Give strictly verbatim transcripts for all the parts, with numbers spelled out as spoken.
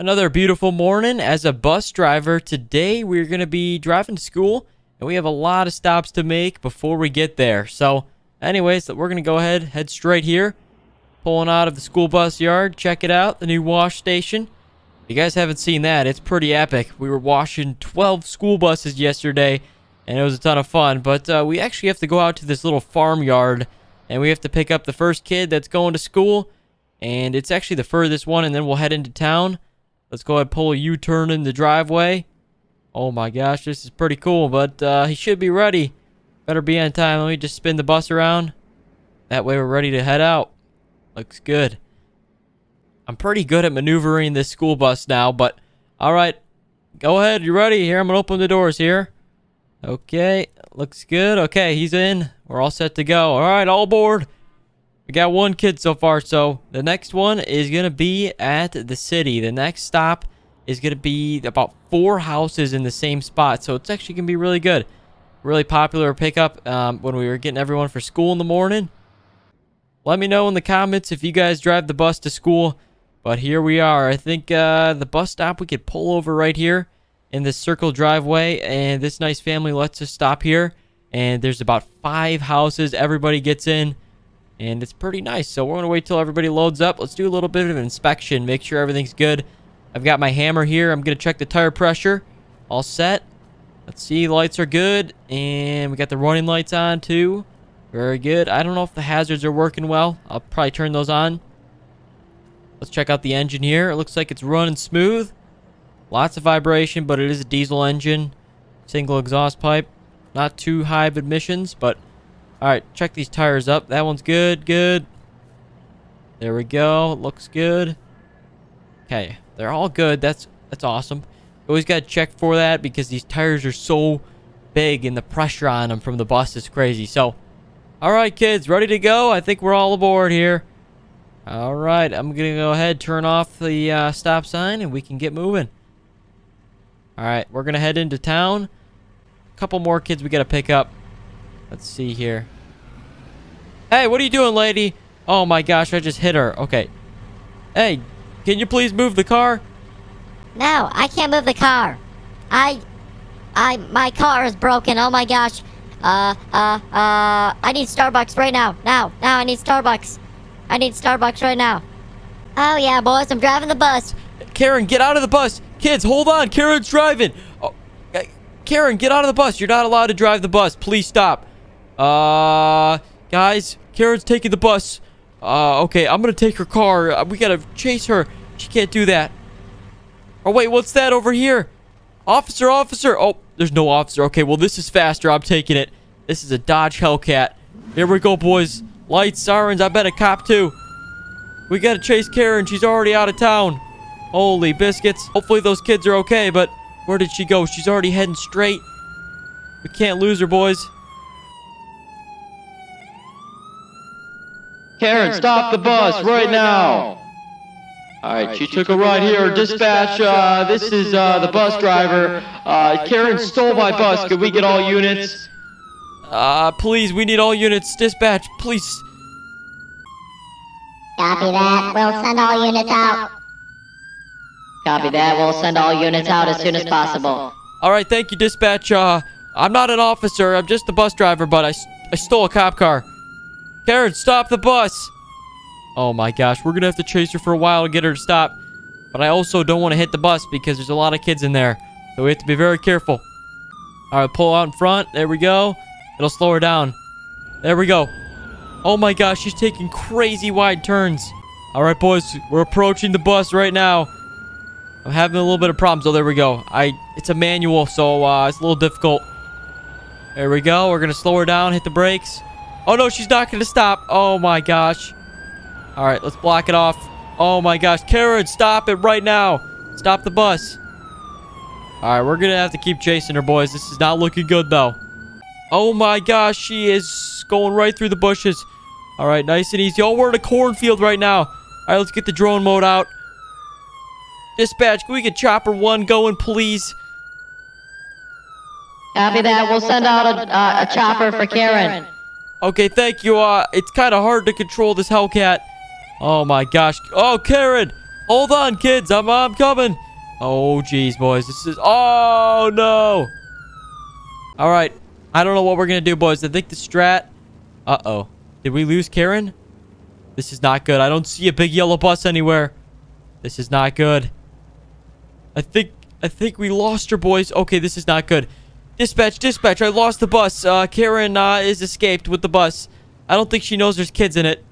Another beautiful morning as a bus driver. Today we're going to be driving to school, and we have a lot of stops to make before we get there. So anyways, we're going to go ahead, head straight here. Pulling out of the school bus yard. Check it out, the new wash station. If you guys haven't seen that, it's pretty epic. We were washing twelve school buses yesterday, and it was a ton of fun. But uh, we actually have to go out to this little farmyard, and we have to pick up the first kid that's going to school. And it's actually the furthest one, and then we'll head into town. Let's go ahead and pull a U-turn in the driveway. Oh my gosh, this is pretty cool, but uh, he should be ready. Better be on time. Let me just spin the bus around. That way we're ready to head out. Looks good. I'm pretty good at maneuvering this school bus now, but all right, go ahead. You ready? Here, I'm gonna open the doors here. Okay, looks good. Okay, he's in. We're all set to go. All right, all aboard. We got one kid so far, so the next one is gonna be at the city. The next stop is gonna be about four houses in the same spot, so it's actually gonna be really good. Really popular pickup um, when we were getting everyone for school in the morning. Let me know in the comments if you guys drive the bus to school. But here we are. I think uh, the bus stop, we could pull over right here in this circle driveway. And this nice family lets us stop here. And there's about five houses. Everybody gets in. And it's pretty nice. So we're going to wait till everybody loads up. Let's do a little bit of an inspection. Make sure everything's good. I've got my hammer here. I'm going to check the tire pressure. All set. Let's see. Lights are good. And we got the running lights on too. Very good. I don't know if the hazards are working well. I'll probably turn those on. Let's check out the engine here. It looks like it's running smooth. Lots of vibration, but it is a diesel engine. Single exhaust pipe. Not too high of emissions, but... Alright, check these tires up. That one's good, good. There we go. Looks good. Okay, they're all good. That's that's awesome. Always got to check for that because these tires are so big and the pressure on them from the bus is crazy. So... All right, kids, ready to go? I think we're all aboard here. All right, I'm going to go ahead, turn off the uh, stop sign, and we can get moving. All right, we're going to head into town. A couple more kids we got to pick up. Let's see here. Hey, what are you doing, lady? Oh, my gosh, I just hit her. Okay. Hey, can you please move the car? No, I can't move the car. I, I, my car is broken. Oh, my gosh. Uh, uh, uh, I need Starbucks right now. Now, now, I need Starbucks. I need Starbucks right now. Oh, yeah, boys, I'm driving the bus. Karen, get out of the bus. Kids, hold on. Karen's driving. Oh, uh, Karen, get out of the bus. You're not allowed to drive the bus. Please stop. Uh, guys, Karen's taking the bus. Uh, okay, I'm gonna take her car. Uh, we gotta chase her. She can't do that. Oh, wait, what's that over here? Officer, officer. Oh. There's no officer. Okay, well, this is faster. I'm taking it. This is a Dodge Hellcat. Here we go, boys. Lights, sirens. I bet a cop, too. We got to chase Karen. She's already out of town. Holy biscuits. Hopefully those kids are okay, but where did she go? She's already heading straight. We can't lose her, boys. Karen, stop the bus right now. All right, All right, she, she took, took a ride here. Dispatch, dispatch uh, this, this is uh, the bus, bus driver. Uh, Karen stole my bus. Could we get all units? Uh, please, we need all units. Dispatch, please. Copy that. We'll send all units out. Copy that. We'll send all units out as soon as possible. All right, thank you, dispatch. Uh, I'm not an officer. I'm just the bus driver, but I, I stole a cop car. Karen, stop the bus. Oh my gosh, we're going to have to chase her for a while to get her to stop. But I also don't want to hit the bus because there's a lot of kids in there. So we have to be very careful. All right, pull out in front. There we go. It'll slow her down. There we go. Oh my gosh, she's taking crazy wide turns. All right, boys, we're approaching the bus right now. I'm having a little bit of problems. Oh, there we go. I It's a manual, so uh, it's a little difficult. There we go. We're going to slow her down, hit the brakes. Oh no, she's not going to stop. Oh my gosh. All right, let's block it off. Oh, my gosh. Karen, stop it right now. Stop the bus. All right, we're going to have to keep chasing her, boys. This is not looking good, though. Oh, my gosh. She is going right through the bushes. All right, nice and easy. Oh, we're in a cornfield right now. All right, let's get the drone mode out. Dispatch, can we get Chopper one going, please? Copy that. We'll send out a, uh, a chopper for Karen. Okay, thank you. Uh, it's kind of hard to control this Hellcat. Oh, my gosh. Oh, Karen. Hold on, kids. I'm, I'm coming. Oh, geez, boys. This is... Oh, no. All right. I don't know what we're going to do, boys. I think the strat... Uh-oh. Did we lose Karen? This is not good. I don't see a big yellow bus anywhere. This is not good. I think... I think we lost her, boys. Okay, this is not good. Dispatch, dispatch. I lost the bus. Uh, Karen uh, is escaped with the bus. I don't think she knows there's kids in it.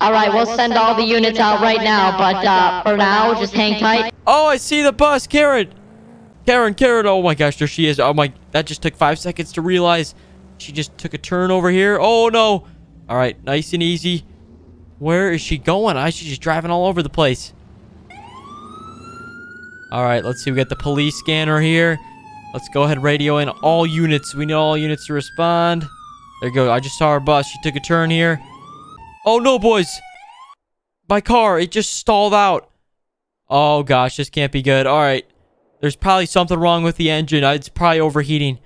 All right, we'll send all the units out right now, but uh, for now, just hang tight. Oh, I see the bus. Karen. Karen, Karen. Oh, my gosh. There she is. Oh, my. That just took five seconds to realize she just took a turn over here. Oh, no. All right, nice and easy. Where is she going? I She's just driving all over the place. All right, let's see. We got the police scanner here. Let's go ahead and radio in all units. We need all units to respond. There you go. I just saw her bus. She took a turn here. Oh, no, boys. My car. It just stalled out. Oh, gosh. This can't be good. All right. There's probably something wrong with the engine. It's probably overheating.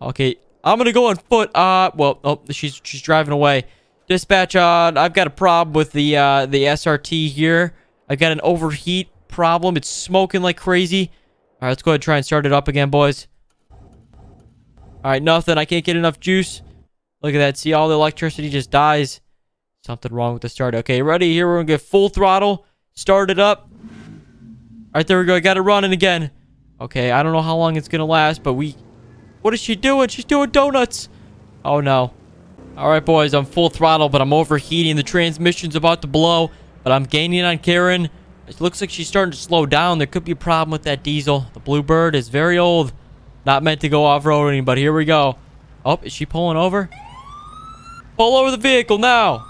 Okay. I'm going to go on foot. Uh, well, oh, she's she's driving away. Dispatch, uh, I've got a problem with the, uh, the S R T here. I've got an overheat problem. It's smoking like crazy. All right, let's go ahead and try and start it up again, boys. All right, nothing. I can't get enough juice. Look at that. See, all the electricity just dies. Something wrong with the start. Okay, ready? Here, we're going to get full throttle. Start it up. All right, there we go. I got it running again. Okay, I don't know how long it's going to last, but we... What is she doing? She's doing donuts. Oh, no. All right, boys. I'm full throttle, but I'm overheating. The transmission's about to blow, but I'm gaining on Karen. It looks like she's starting to slow down. There could be a problem with that diesel. The Bluebird is very old. Not meant to go off-roading, but here we go. Oh, is she pulling over? Pull over the vehicle now.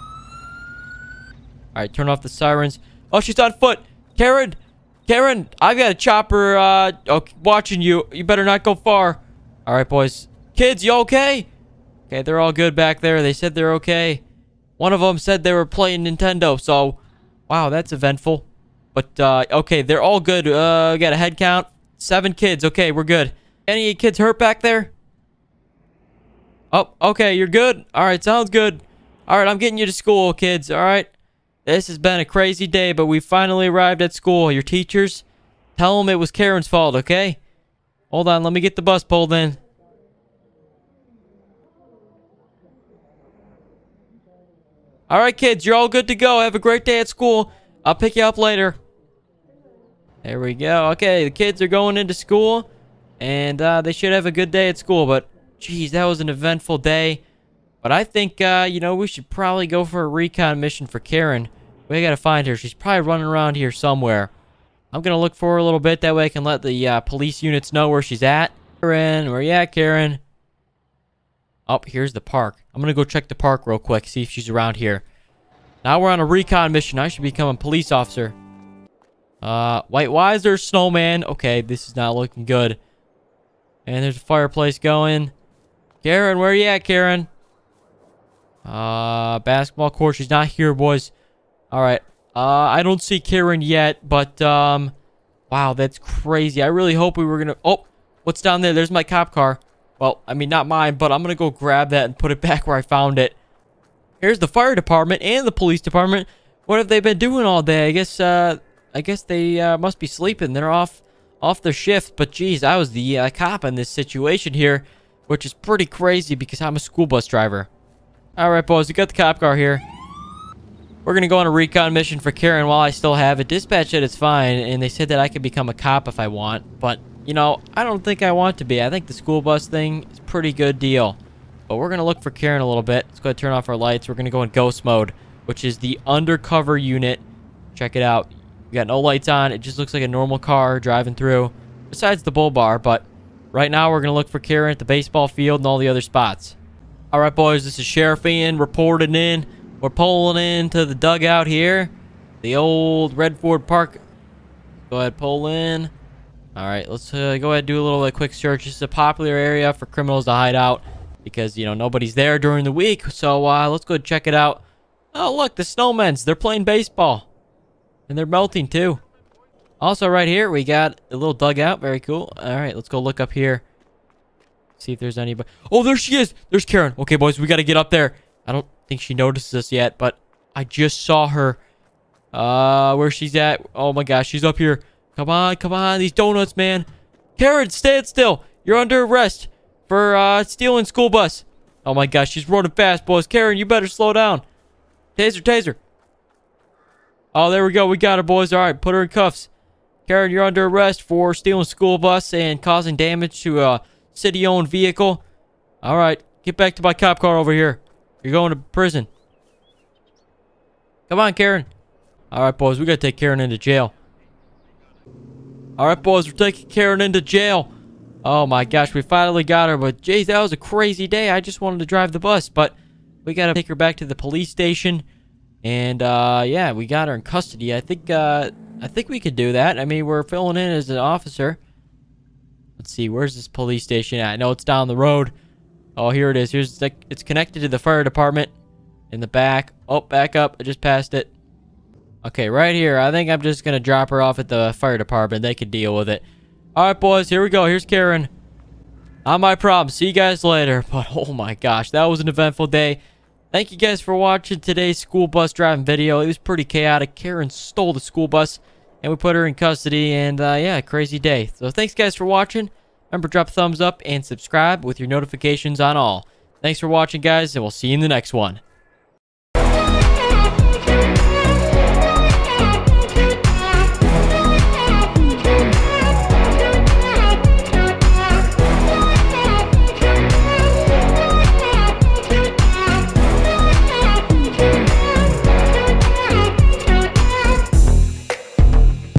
All right, turn off the sirens. Oh, she's on foot. Karen, Karen, I've got a chopper uh, okay, watching you. You better not go far. All right, boys. Kids, you okay? Okay, they're all good back there. They said they're okay. One of them said they were playing Nintendo, so... Wow, that's eventful. But, uh, okay, they're all good. Uh, got a head count. Seven kids. Okay, we're good. Any kids hurt back there? Oh, okay, you're good? All right, sounds good. All right, I'm getting you to school, kids. All right? This has been a crazy day, but we finally arrived at school. Your teachers, tell them it was Karen's fault, okay? Hold on, let me get the bus pulled in. All right, kids, you're all good to go. Have a great day at school. I'll pick you up later. There we go. Okay, the kids are going into school, and uh, they should have a good day at school, but, geez, that was an eventful day. But I think, uh, you know, we should probably go for a recon mission for Karen. We gotta find her. She's probably running around here somewhere. I'm gonna look for her a little bit. That way I can let the uh, police units know where she's at. Karen, where you at, Karen? Oh, here's the park. I'm gonna go check the park real quick, see if she's around here. Now we're on a recon mission. I should become a police officer. Uh, wait, why is there a snowman? Okay, this is not looking good. And there's a fireplace going. Karen, where you at, Karen? Uh, basketball court. She's not here, boys. All right. Uh, I don't see Karen yet, but, um, wow, that's crazy. I really hope we were going to... Oh, what's down there? There's my cop car. Well, I mean, not mine, but I'm going to go grab that and put it back where I found it. Here's the fire department and the police department. What have they been doing all day? I guess, uh, I guess they, uh, must be sleeping. They're off, off their shift, but, geez, I was the uh, cop in this situation here, which is pretty crazy because I'm a school bus driver. All right, boys, we got the cop car here. We're going to go on a recon mission for Karen while I still have it. Dispatch said it's fine, and they said that I could become a cop if I want. But, you know, I don't think I want to be. I think the school bus thing is a pretty good deal. But we're going to look for Karen a little bit. Let's go ahead and turn off our lights. We're going to go in ghost mode, which is the undercover unit. Check it out. We got no lights on. It just looks like a normal car driving through, besides the bull bar. But right now, we're going to look for Karen at the baseball field and all the other spots. All right, boys, this is Sheriff Ian reporting in. We're pulling into the dugout here. The old Redford Park. Go ahead, pull in. All right, let's uh, go ahead and do a little uh, quick search. This is a popular area for criminals to hide out because, you know, nobody's there during the week. So uh, let's go check it out. Oh, look, the snowmen's. They're playing baseball. And they're melting, too. Also, right here, we got a little dugout. Very cool. All right, let's go look up here. See if there's anybody. Oh, there she is. There's Karen. Okay, boys, we got to get up there. I don't think she notices us yet, but I just saw her. Uh, where she's at? Oh my gosh, she's up here. Come on, come on, these donuts, man. Karen, stand still. You're under arrest for uh, stealing school bus. Oh my gosh, she's running fast, boys. Karen, you better slow down. Taser, taser. Oh, there we go. We got her, boys. All right, put her in cuffs. Karen, you're under arrest for stealing school bus and causing damage to a city-owned vehicle. All right, get back to my cop car over here. You're going to prison. Come on, Karen. All right, boys. We got to take Karen into jail. All right, boys. We're taking Karen into jail. Oh my gosh, we finally got her, but geez, that was a crazy day. I just wanted to drive the bus, but we got to take her back to the police station. And uh, yeah, we got her in custody. I think uh, I think we could do that. I mean, we're filling in as an officer. Let's see, where's this police station at? I know it's down the road. Oh, here it is. Here's the, it's connected to the fire department in the back. Oh, back up. I just passed it. Okay, right here. I think I'm just going to drop her off at the fire department. They could deal with it. All right, boys, here we go. Here's Karen. Not my problem. See you guys later. But oh my gosh, that was an eventful day. Thank you guys for watching today's school bus driving video. It was pretty chaotic. Karen stole the school bus, and we put her in custody. And uh, yeah, crazy day. So thanks, guys, for watching. Remember, drop a thumbs up and subscribe with your notifications on all. Thanks for watching, guys, and we'll see you in the next one.